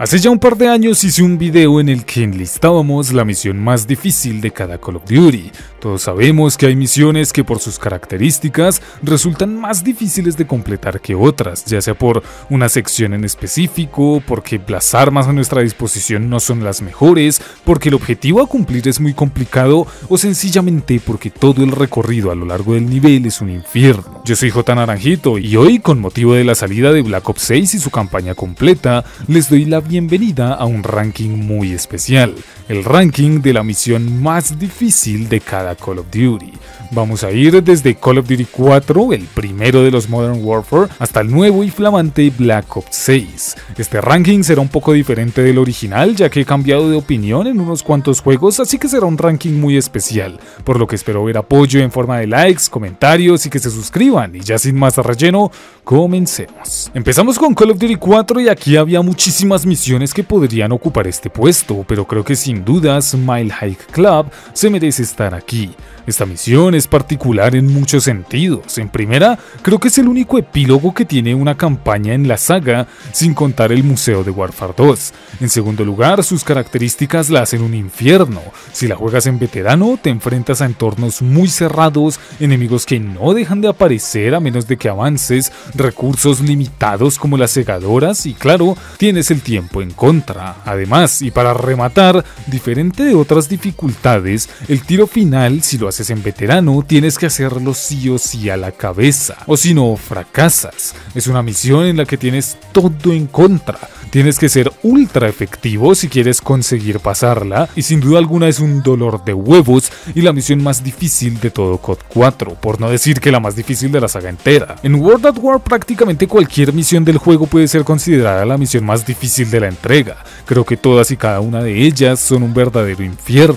Hace ya un par de años hice un video en el que enlistábamos la misión más difícil de cada Call of Duty. Todos sabemos que hay misiones que por sus características resultan más difíciles de completar que otras, ya sea por una sección en específico, porque las armas a nuestra disposición no son las mejores, porque el objetivo a cumplir es muy complicado o sencillamente porque todo el recorrido a lo largo del nivel es un infierno. Yo soy Jota Naranjito y hoy, con motivo de la salida de Black Ops 6 y su campaña completa, les doy la bienvenida a un ranking muy especial, el ranking de la misión más difícil de cada Call of Duty. Vamos a ir desde Call of Duty 4, el primero de los Modern Warfare, hasta el nuevo y flamante Black Ops 6. Este ranking será un poco diferente del original, ya que he cambiado de opinión en unos cuantos juegos, así que será un ranking muy especial, por lo que espero ver apoyo en forma de likes, comentarios y que se suscriban. Y ya sin más relleno, comencemos. Empezamos con Call of Duty 4 y aquí había muchísimas misiones que podrían ocupar este puesto, pero creo que sin dudas Mile High Club se merece estar aquí. Esta misión es particular en muchos sentidos. En primera, creo que es el único epílogo que tiene una campaña en la saga, sin contar el Museo de Warfare 2. En segundo lugar, sus características la hacen un infierno. Si la juegas en veterano, te enfrentas a entornos muy cerrados, enemigos que no dejan de aparecer a menos de que avances, recursos limitados como las segadoras y, claro, tienes el tiempo en contra. Además, y para rematar, diferente de otras dificultades, el tiro final, si lo haces en veterano, tienes que hacerlo sí o sí a la cabeza, o si no, fracasas. Es una misión en la que tienes todo en contra. Tienes que ser ultra efectivo si quieres conseguir pasarla, y sin duda alguna es un dolor de huevos y la misión más difícil de todo COD 4, por no decir que la más difícil de la saga entera. En World at War prácticamente cualquier misión del juego puede ser considerada la misión más difícil de la entrega. Creo que todas y cada una de ellas son un verdadero infierno.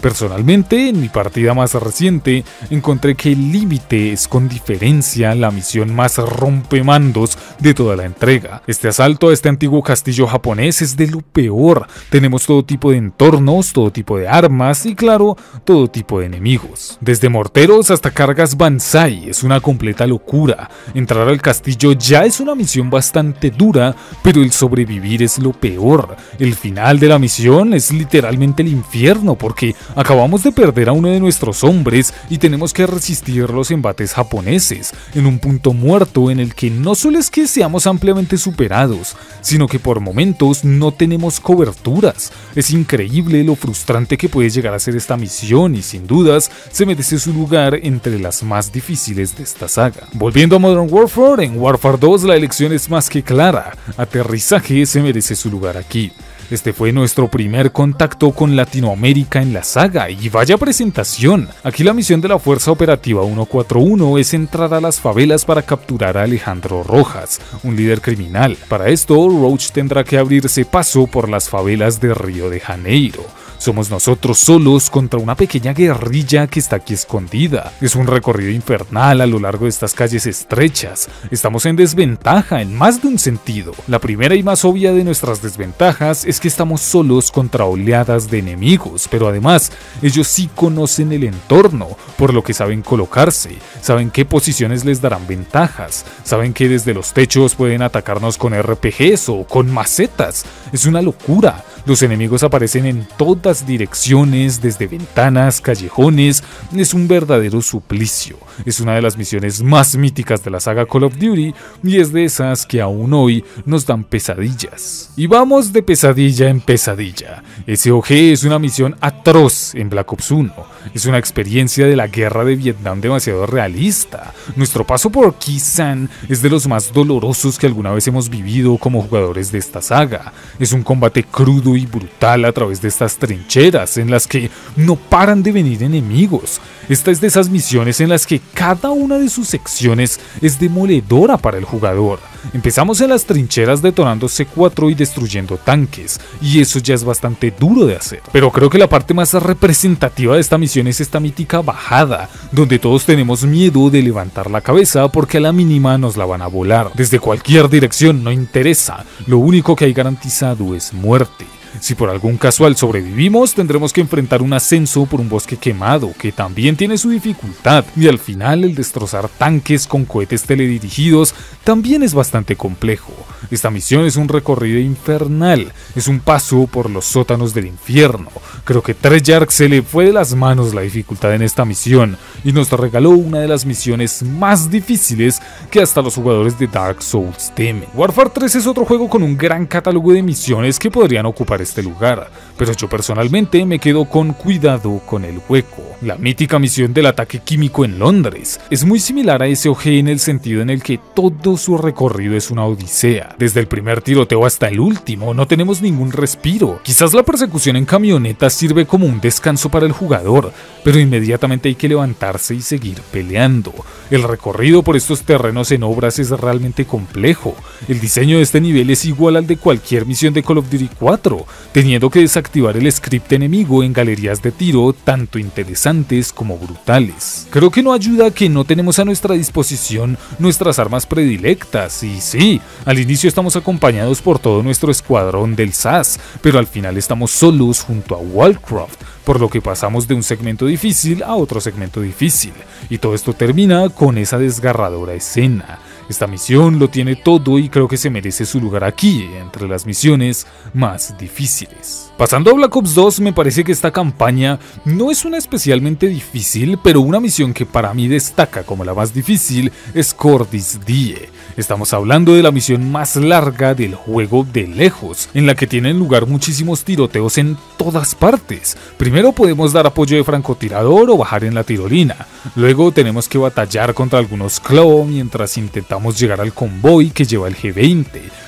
Personalmente, en mi partida más reciente, encontré que el límite es con diferencia la misión más rompemandos de toda la entrega. Este asalto a este antiguo castillo japonés es de lo peor. Tenemos todo tipo de entornos, todo tipo de armas y, claro, todo tipo de enemigos. Desde morteros hasta cargas Banzai, es una completa locura. Entrar al castillo ya es una misión bastante dura, pero el sobrevivir es lo peor. El final de la misión es literalmente el infierno, porque acabamos de perder a uno de nuestros hombres y tenemos que resistir los embates japoneses, en un punto muerto en el que no solo es que seamos ampliamente superados, sino que por momentos no tenemos coberturas. Es increíble lo frustrante que puede llegar a ser esta misión y sin dudas se merece su lugar entre las más difíciles de esta saga. Volviendo a Modern Warfare, en Warfare 2 la elección es más que clara. Aterrizaje se merece su lugar aquí. Este fue nuestro primer contacto con Latinoamérica en la saga, y vaya presentación. Aquí la misión de la Fuerza Operativa 141 es entrar a las favelas para capturar a Alejandro Rojas, un líder criminal. Para esto, Roach tendrá que abrirse paso por las favelas de Río de Janeiro. Somos nosotros solos contra una pequeña guerrilla que está aquí escondida. Es un recorrido infernal a lo largo de estas calles estrechas. Estamos en desventaja en más de un sentido. La primera y más obvia de nuestras desventajas es que estamos solos contra oleadas de enemigos, pero además ellos sí conocen el entorno, por lo que saben colocarse, saben qué posiciones les darán ventajas, saben que desde los techos pueden atacarnos con RPGs o con macetas. Es una locura. Los enemigos aparecen en todas direcciones, desde ventanas, callejones. Es un verdadero suplicio. Es una de las misiones más míticas de la saga Call of Duty y es de esas que aún hoy nos dan pesadillas. Y vamos de pesadilla en pesadilla. SOG es una misión atroz en Black Ops 1. Es una experiencia de la guerra de Vietnam demasiado realista. Nuestro paso por Ki San es de los más dolorosos que alguna vez hemos vivido como jugadores de esta saga. Es un combate crudo y brutal a través de estas trincheras en las que no paran de venir enemigos. Esta es de esas misiones en las que cada una de sus secciones es demoledora para el jugador. Empezamos en las trincheras detonando C4 y destruyendo tanques, y eso ya es bastante duro de hacer. Pero creo que la parte más representativa de esta misión es esta mítica bajada, donde todos tenemos miedo de levantar la cabeza porque a la mínima nos la van a volar. Desde cualquier dirección, no interesa, lo único que hay garantizado es muerte. Si por algún casual sobrevivimos, tendremos que enfrentar un ascenso por un bosque quemado, que también tiene su dificultad, y al final el destrozar tanques con cohetes teledirigidos también es bastante complejo. Esta misión es un recorrido infernal, es un paso por los sótanos del infierno. Creo que Treyarch se le fue de las manos la dificultad en esta misión, y nos regaló una de las misiones más difíciles que hasta los jugadores de Dark Souls temen. Warfare 3 es otro juego con un gran catálogo de misiones que podrían ocupar este lugar, pero yo personalmente me quedo con Cuidado con el Hueco, la mítica misión del ataque químico en Londres. Es muy similar a SOG en el sentido en el que todo su recorrido es una odisea, desde el primer tiroteo hasta el último, no tenemos ningún respiro. Quizás la persecución en camioneta sirve como un descanso para el jugador, pero inmediatamente hay que levantarse y seguir peleando. El recorrido por estos terrenos en obras es realmente complejo. El diseño de este nivel es igual al de cualquier misión de Call of Duty 4, teniendo que desactivar el script enemigo en galerías de tiro tanto interesantes como brutales. Creo que no ayuda que no tenemos a nuestra disposición nuestras armas predilectas, y sí, al inicio estamos acompañados por todo nuestro escuadrón del SAS, pero al final estamos solos junto a World Craft, por lo que pasamos de un segmento difícil a otro segmento difícil, y todo esto termina con esa desgarradora escena. Esta misión lo tiene todo y creo que se merece su lugar aquí, entre las misiones más difíciles. Pasando a Black Ops 2, me parece que esta campaña no es una especialmente difícil, pero una misión que para mí destaca como la más difícil es Cordis Die. Estamos hablando de la misión más larga del juego de lejos, en la que tienen lugar muchísimos tiroteos en todas partes. Primero podemos dar apoyo de francotirador o bajar en la tirolina, luego tenemos que batallar contra algunos claw mientras intentamos llegar al convoy que lleva el G20,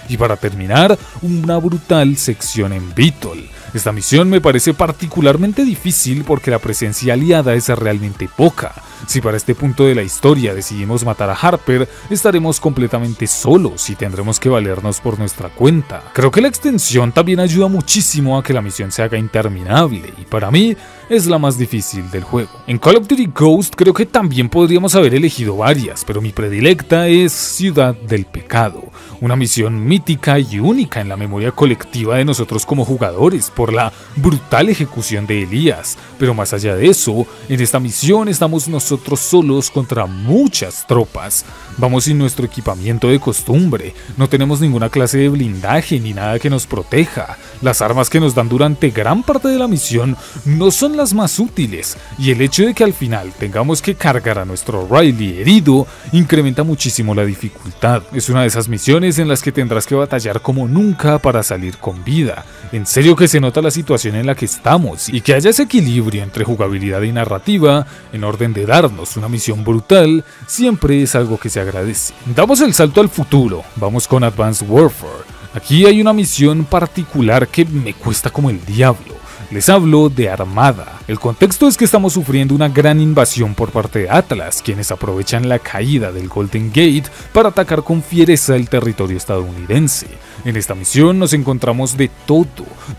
y para terminar, una brutal sección en Beetle. Esta misión me parece particularmente difícil porque la presencia aliada es realmente poca. Si para este punto de la historia decidimos matar a Harper, estaremos completamente solos y tendremos que valernos por nuestra cuenta. Creo que la extensión también ayuda muchísimo a que la misión se haga interminable, y para mí es la más difícil del juego. En Call of Duty Ghost creo que también podríamos haber elegido varias, pero mi predilecta es Ciudad del Pecado, una misión mítica y única en la memoria colectiva de nosotros como jugadores por la brutal ejecución de Elías, pero más allá de eso, en esta misión estamos nosotros solos contra muchas tropas. Vamos sin nuestro equipamiento de costumbre, no tenemos ninguna clase de blindaje ni nada que nos proteja. Las armas que nos dan durante gran parte de la misión no son las más útiles, y el hecho de que al final tengamos que cargar a nuestro Riley herido incrementa muchísimo la dificultad. Es una de esas misiones en las que tendrás que batallar como nunca para salir con vida. En serio que se nota la situación en la que estamos, y que haya ese equilibrio entre jugabilidad y narrativa en orden de darnos una misión brutal siempre es algo que se agradece. Damos el salto al futuro, vamos con Advanced Warfare. Aquí hay una misión particular que me cuesta como el diablo. Les hablo de Armada. El contexto es que estamos sufriendo una gran invasión por parte de Atlas, quienes aprovechan la caída del Golden Gate para atacar con fiereza el territorio estadounidense. En esta misión nos encontramos de todo,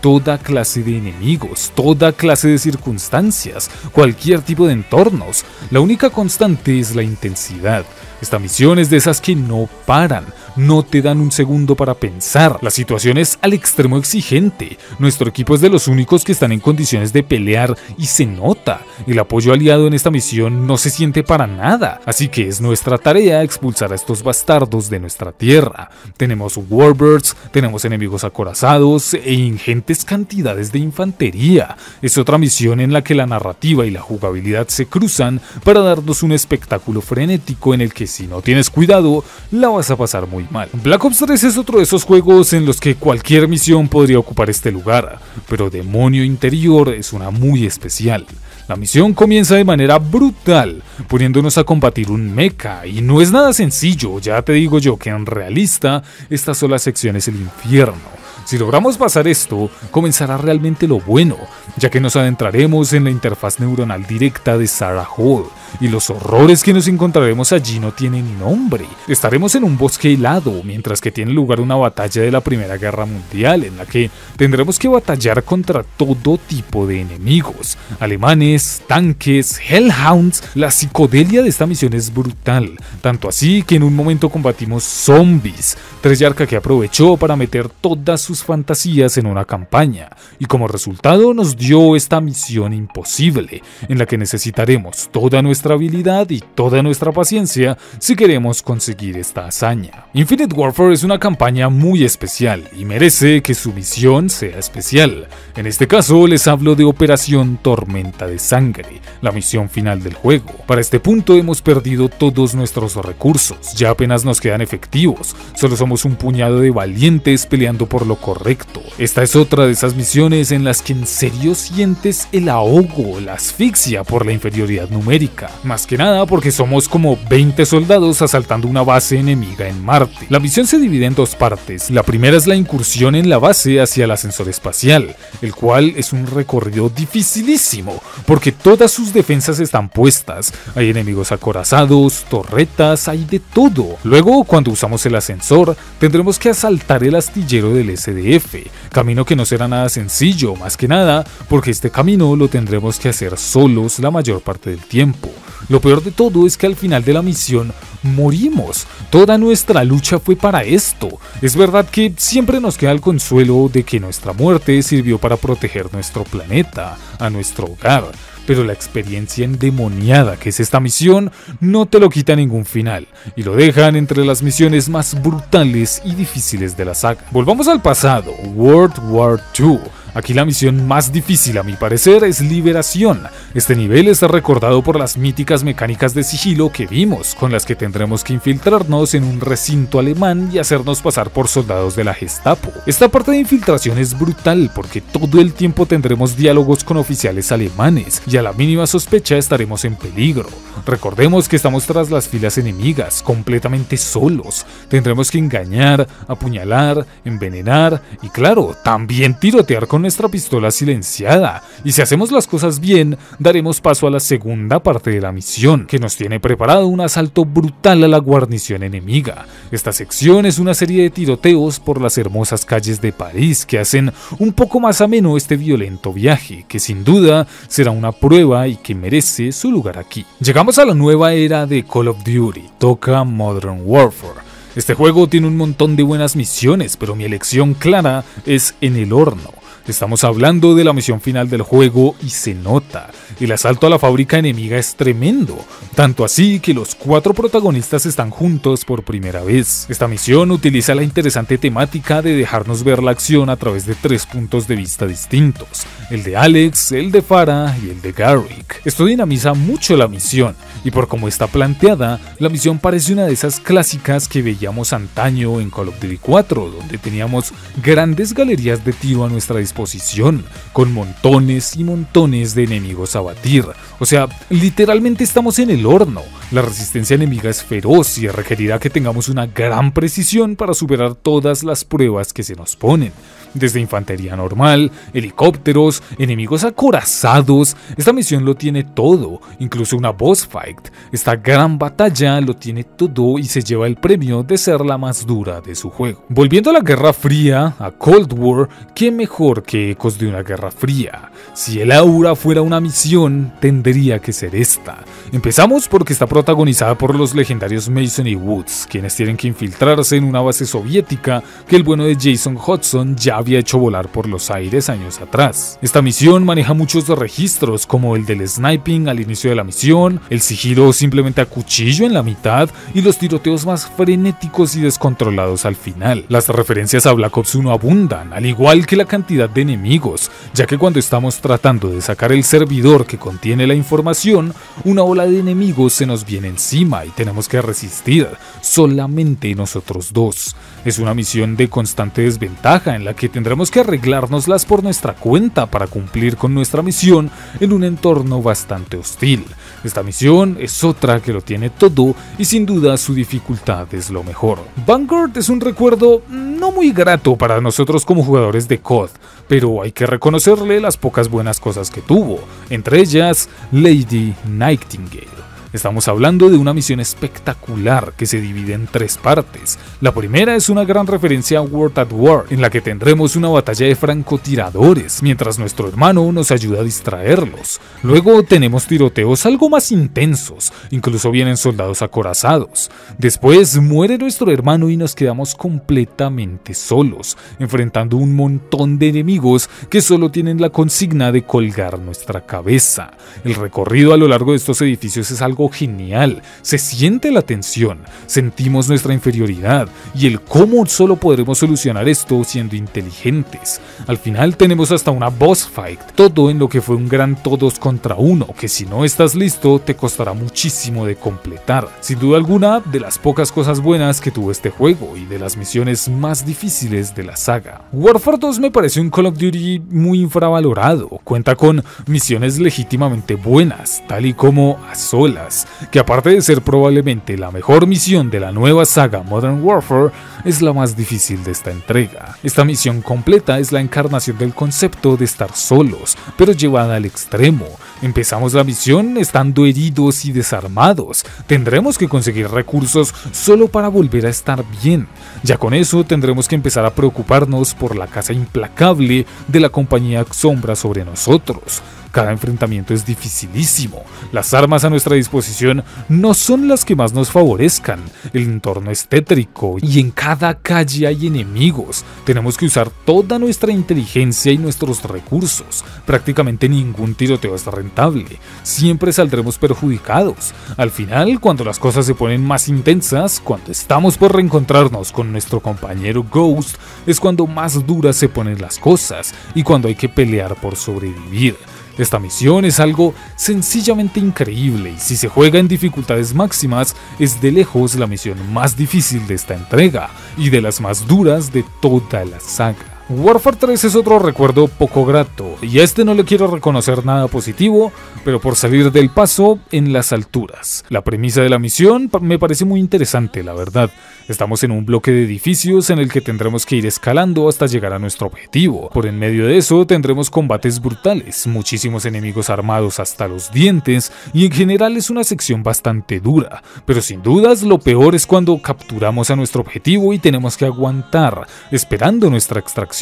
toda clase de enemigos, toda clase de circunstancias, cualquier tipo de entornos. La única constante es la intensidad. Esta misión es de esas que no paran, no te dan un segundo para pensar. La situación es al extremo exigente, nuestro equipo es de los únicos que están en condiciones de pelear y se nota. El apoyo aliado en esta misión no se siente para nada, así que es nuestra tarea expulsar a estos bastardos de nuestra tierra. Tenemos warbirds, tenemos enemigos acorazados e ingentes cantidades de infantería. Es otra misión en la que la narrativa y la jugabilidad se cruzan para darnos un espectáculo frenético en el que si no tienes cuidado, la vas a pasar muy mal. Black Ops 3 es otro de esos juegos en los que cualquier misión podría ocupar este lugar, pero Demonio Interior es una muy especial. La misión comienza de manera brutal, poniéndonos a combatir un mecha, y no es nada sencillo, ya te digo yo que en realista, esta sola sección es el infierno. Si logramos pasar esto, comenzará realmente lo bueno, ya que nos adentraremos en la interfaz neuronal directa de Sarah Hall, y los horrores que nos encontraremos allí no tienen nombre. Estaremos en un bosque helado, mientras que tiene lugar una batalla de la Primera Guerra Mundial, en la que tendremos que batallar contra todo tipo de enemigos, alemanes, tanques, hellhounds. La psicodelia de esta misión es brutal, tanto así que en un momento combatimos zombies, Treyarca que aprovechó para meter todas sus fantasías en una campaña, y como resultado nos dio esta misión imposible, en la que necesitaremos toda nuestra habilidad y toda nuestra paciencia si queremos conseguir esta hazaña. Infinite Warfare es una campaña muy especial y merece que su misión sea especial. En este caso les hablo de Operación Tormenta de Sangre, la misión final del juego. Para este punto hemos perdido todos nuestros recursos, ya apenas nos quedan efectivos, solo somos un puñado de valientes peleando por lo correcto. Esta es otra de esas misiones en las que en serio sientes el ahogo, la asfixia por la inferioridad numérica, más que nada porque somos como 20 soldados asaltando una base enemiga en Marte. La misión se divide en dos partes, la primera es la incursión en la base hacia el ascensor espacial, el cual es un recorrido dificilísimo porque todas sus defensas están puestas, hay enemigos acorazados, torretas, hay de todo. Luego, cuando usamos el ascensor, tendremos que asaltar el astillero del SDF, camino que no será nada sencillo, más que nada porque este camino lo tendremos que hacer solos la mayor parte del tiempo. Lo peor de todo es que al final de la misión morimos, toda nuestra lucha fue para esto. Es verdad que siempre nos queda el consuelo de que nuestra muerte sirvió para proteger nuestro planeta, a nuestro hogar, pero la experiencia endemoniada que es esta misión no te lo quita ningún final, y lo dejan entre las misiones más brutales y difíciles de la saga. Volvamos al pasado, World War II. Aquí la misión más difícil a mi parecer es Liberación. Este nivel está recordado por las míticas mecánicas de sigilo que vimos, con las que tendremos que infiltrarnos en un recinto alemán y hacernos pasar por soldados de la Gestapo. Esta parte de infiltración es brutal porque todo el tiempo tendremos diálogos con oficiales alemanes y a la mínima sospecha estaremos en peligro. Recordemos que estamos tras las filas enemigas, completamente solos. Tendremos que engañar, apuñalar, envenenar y claro, también tirotear con nuestra pistola silenciada, y si hacemos las cosas bien, daremos paso a la segunda parte de la misión, que nos tiene preparado un asalto brutal a la guarnición enemiga. Esta sección es una serie de tiroteos por las hermosas calles de París que hacen un poco más ameno este violento viaje, que sin duda será una prueba y que merece su lugar aquí. Llegamos a la nueva era de Call of Duty, toca Modern Warfare. Este juego tiene un montón de buenas misiones, pero mi elección clara es En el Horno. Estamos hablando de la misión final del juego y se nota, el asalto a la fábrica enemiga es tremendo, tanto así que los 4 protagonistas están juntos por primera vez. Esta misión utiliza la interesante temática de dejarnos ver la acción a través de 3 puntos de vista distintos, el de Alex, el de Farah y el de Garrick. Esto dinamiza mucho la misión, y por cómo está planteada, la misión parece una de esas clásicas que veíamos antaño en Call of Duty 4, donde teníamos grandes galerías de tiro a nuestra disposición, con montones y montones de enemigos a batir. O sea, literalmente estamos en el horno. La resistencia enemiga es feroz y requerirá que tengamos una gran precisión para superar todas las pruebas que se nos ponen. Desde infantería normal, helicópteros, enemigos acorazados, esta misión lo tiene todo, incluso una boss fight. Esta gran batalla lo tiene todo y se lleva el premio de ser la más dura de su juego. Volviendo a la Guerra Fría, a Cold War, ¿qué mejor que ecos de una Guerra Fría? Si el aura fuera una misión, tendría que ser esta. Empezamos porque está protagonizada por los legendarios Mason y Woods, quienes tienen que infiltrarse en una base soviética que el bueno de Jason Hudson ya había hecho volar por los aires años atrás. Esta misión maneja muchos registros, como el del sniping al inicio de la misión, el sigilo simplemente a cuchillo en la mitad y los tiroteos más frenéticos y descontrolados al final. Las referencias a Black Ops 1 abundan, al igual que la cantidad de enemigos, ya que cuando estamos tratando de sacar el servidor que contiene la información, una ola de enemigos se nos viene encima y tenemos que resistir, solamente nosotros dos. Es una misión de constante desventaja en la que tendremos que arreglárnoslas por nuestra cuenta para cumplir con nuestra misión en un entorno bastante hostil. Esta misión es otra que lo tiene todo y sin duda su dificultad es lo mejor. Vanguard es un recuerdo no muy grato para nosotros como jugadores de COD, pero hay que reconocerle las pocas buenas cosas que tuvo, entre ellas Lady Nightingale. Estamos hablando de una misión espectacular que se divide en tres partes. La primera es una gran referencia a World at War, en la que tendremos una batalla de francotiradores, mientras nuestro hermano nos ayuda a distraerlos. Luego tenemos tiroteos algo más intensos, incluso vienen soldados acorazados. Después muere nuestro hermano y nos quedamos completamente solos, enfrentando un montón de enemigos que solo tienen la consigna de colgar nuestra cabeza. El recorrido a lo largo de estos edificios es algo genial, se siente la tensión, sentimos nuestra inferioridad y el cómo solo podremos solucionar esto siendo inteligentes. Al final tenemos hasta una boss fight, todo en lo que fue un gran todos contra uno, que si no estás listo te costará muchísimo de completar. Sin duda alguna, de las pocas cosas buenas que tuvo este juego y de las misiones más difíciles de la saga. Warfare 2 me parece un Call of Duty muy infravalorado, cuenta con misiones legítimamente buenas, tal y como A Solas, que aparte de ser probablemente la mejor misión de la nueva saga Modern Warfare, es la más difícil de esta entrega. Esta misión completa es la encarnación del concepto de estar solos, pero llevada al extremo. Empezamos la misión estando heridos y desarmados, tendremos que conseguir recursos solo para volver a estar bien. Ya con eso tendremos que empezar a preocuparnos por la caza implacable de la compañía Sombra sobre nosotros. Cada enfrentamiento es dificilísimo, las armas a nuestra disposición no son las que más nos favorezcan, el entorno es tétrico y en cada calle hay enemigos, tenemos que usar toda nuestra inteligencia y nuestros recursos, prácticamente ningún tiroteo es rentable, siempre saldremos perjudicados. Al final, cuando las cosas se ponen más intensas, cuando estamos por reencontrarnos con nuestro compañero Ghost, es cuando más duras se ponen las cosas y cuando hay que pelear por sobrevivir. Esta misión es algo sencillamente increíble y si se juega en dificultades máximas es de lejos la misión más difícil de esta entrega y de las más duras de toda la saga. Warfare 3 es otro recuerdo poco grato, y a este no le quiero reconocer nada positivo, pero por salir del paso en las alturas. La premisa de la misión me parece muy interesante, la verdad. Estamos en un bloque de edificios en el que tendremos que ir escalando hasta llegar a nuestro objetivo. Por en medio de eso tendremos combates brutales, muchísimos enemigos armados hasta los dientes, y en general es una sección bastante dura. Pero sin dudas lo peor es cuando capturamos a nuestro objetivo y tenemos que aguantar, esperando nuestra extracción.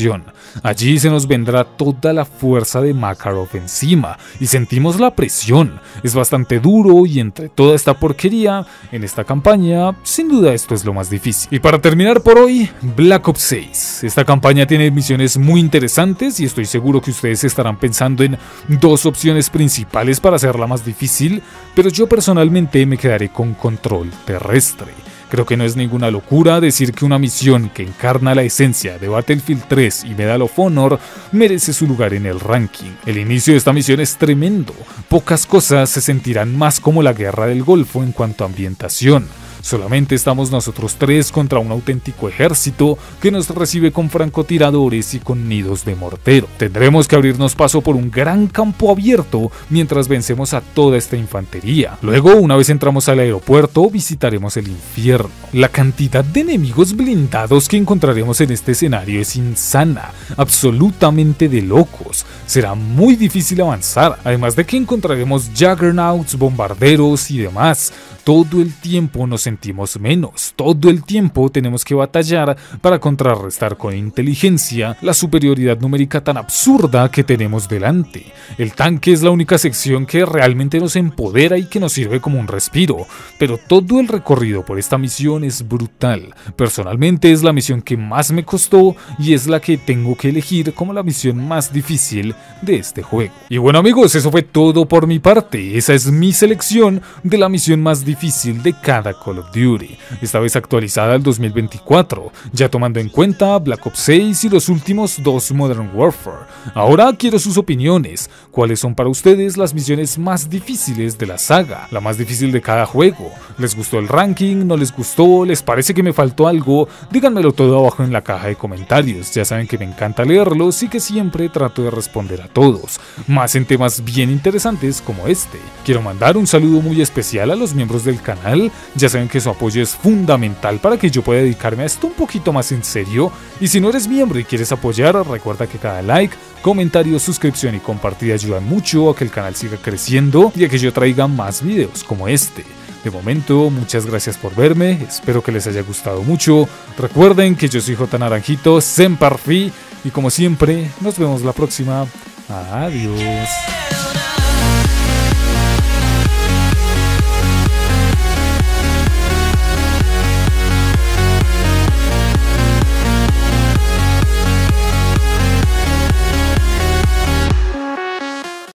Allí se nos vendrá toda la fuerza de Makarov encima y sentimos la presión, es bastante duro y entre toda esta porquería, en esta campaña, sin duda esto es lo más difícil. Y para terminar por hoy, Black Ops 6. Esta campaña tiene misiones muy interesantes y estoy seguro que ustedes estarán pensando en dos opciones principales para hacerla más difícil, pero yo personalmente me quedaré con control terrestre. Creo que no es ninguna locura decir que una misión que encarna la esencia de Battlefield 3 y Medal of Honor merece su lugar en el ranking. El inicio de esta misión es tremendo, pocas cosas se sentirán más como la guerra del Golfo en cuanto a ambientación. Solamente estamos nosotros tres contra un auténtico ejército que nos recibe con francotiradores y con nidos de mortero. Tendremos que abrirnos paso por un gran campo abierto mientras vencemos a toda esta infantería. Luego, una vez entramos al aeropuerto, visitaremos el infierno. La cantidad de enemigos blindados que encontraremos en este escenario es insana, absolutamente de locos. Será muy difícil avanzar, además de que encontraremos juggernauts, bombarderos y demás. Todo el tiempo nos sentimos menos, todo el tiempo tenemos que batallar para contrarrestar con inteligencia la superioridad numérica tan absurda que tenemos delante. El tanque es la única sección que realmente nos empodera y que nos sirve como un respiro, pero todo el recorrido por esta misión es brutal. Personalmente es la misión que más me costó y es la que tengo que elegir como la misión más difícil de este juego. Y bueno amigos, eso fue todo por mi parte, esa es mi selección de la misión más difícil de cada Call of Duty, esta vez actualizada al 2024, ya tomando en cuenta Black Ops 6 y los últimos dos Modern Warfare. Ahora quiero sus opiniones, ¿cuáles son para ustedes las misiones más difíciles de la saga? La más difícil de cada juego, ¿les gustó el ranking? ¿No les gustó? ¿Les parece que me faltó algo? Díganmelo todo abajo en la caja de comentarios, ya saben que me encanta leerlos y que siempre trato de responder a todos, más en temas bien interesantes como este. Quiero mandar un saludo muy especial a los miembros videos del canal. Ya saben que su apoyo es fundamental para que yo pueda dedicarme a esto un poquito más en serio. Y si no eres miembro y quieres apoyar, recuerda que cada like, comentario, suscripción y compartida ayudan mucho a que el canal siga creciendo y a que yo traiga más videos como este. De momento, muchas gracias por verme, espero que les haya gustado mucho. Recuerden que yo soy Jota Naranjito, Semper Fi, y como siempre, nos vemos la próxima. Adiós.